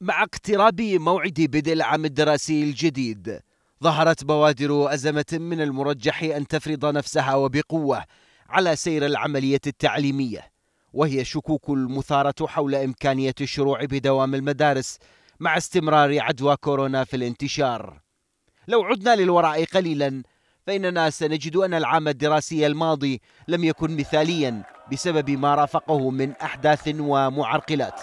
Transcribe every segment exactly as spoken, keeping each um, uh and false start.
مع اقتراب موعد بدء العام الدراسي الجديد، ظهرت بوادر أزمة من المرجح أن تفرض نفسها وبقوة على سير العملية التعليمية، وهي شكوك المثارة حول إمكانية الشروع بدوام المدارس مع استمرار عدوى كورونا في الانتشار. لو عدنا للوراء قليلا فإننا سنجد أن العام الدراسي الماضي لم يكن مثاليا بسبب ما رافقه من أحداث ومعرقلات.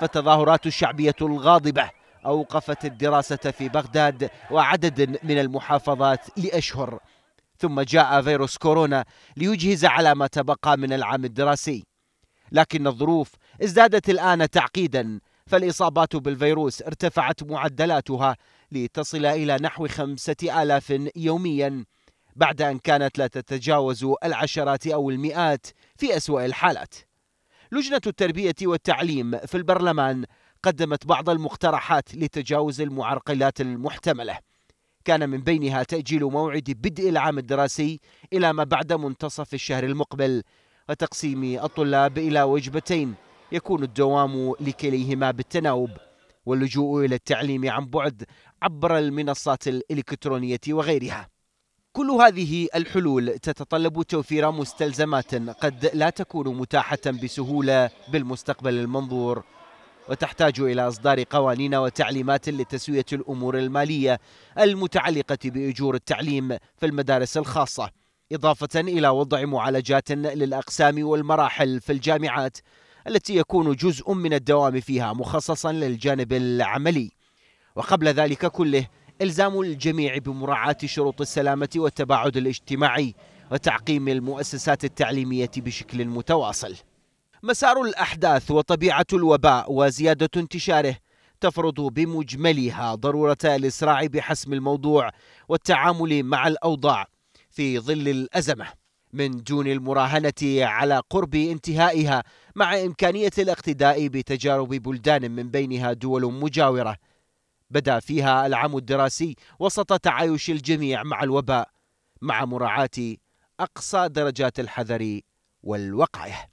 فالتظاهرات الشعبية الغاضبة أوقفت الدراسة في بغداد وعدد من المحافظات لأشهر، ثم جاء فيروس كورونا ليجهز على ما تبقى من العام الدراسي، لكن الظروف ازدادت الآن تعقيدا، فالإصابات بالفيروس ارتفعت معدلاتها لتصل إلى نحو خمسة آلاف يوميا، بعد أن كانت لا تتجاوز العشرات أو المئات في أسوأ الحالات. لجنة التربية والتعليم في البرلمان قدمت بعض المقترحات لتجاوز المعرقلات المحتملة، كان من بينها تأجيل موعد بدء العام الدراسي إلى ما بعد منتصف الشهر المقبل، وتقسيم الطلاب إلى وجبتين يكون الدوام لكليهما بالتناوب، واللجوء إلى التعليم عن بعد عبر المنصات الإلكترونية وغيرها. كل هذه الحلول تتطلب توفير مستلزمات قد لا تكون متاحة بسهولة بالمستقبل المنظور، وتحتاج إلى إصدار قوانين وتعليمات لتسوية الأمور المالية المتعلقة بأجور التعليم في المدارس الخاصة، إضافة إلى وضع معالجات للأقسام والمراحل في الجامعات التي يكون جزء من الدوام فيها مخصصا للجانب العملي. وقبل ذلك كله إلزام الجميع بمراعاة شروط السلامة والتباعد الاجتماعي وتعقيم المؤسسات التعليمية بشكل متواصل. مسار الأحداث وطبيعة الوباء وزيادة انتشاره تفرض بمجملها ضرورة الإسراع بحسم الموضوع والتعامل مع الأوضاع في ظل الأزمة من دون المراهنة على قرب انتهائها، مع إمكانية الاقتداء بتجارب بلدان من بينها دول مجاورة بدأ فيها العام الدراسي وسط تعايش الجميع مع الوباء، مع مراعاة أقصى درجات الحذر والوقاية.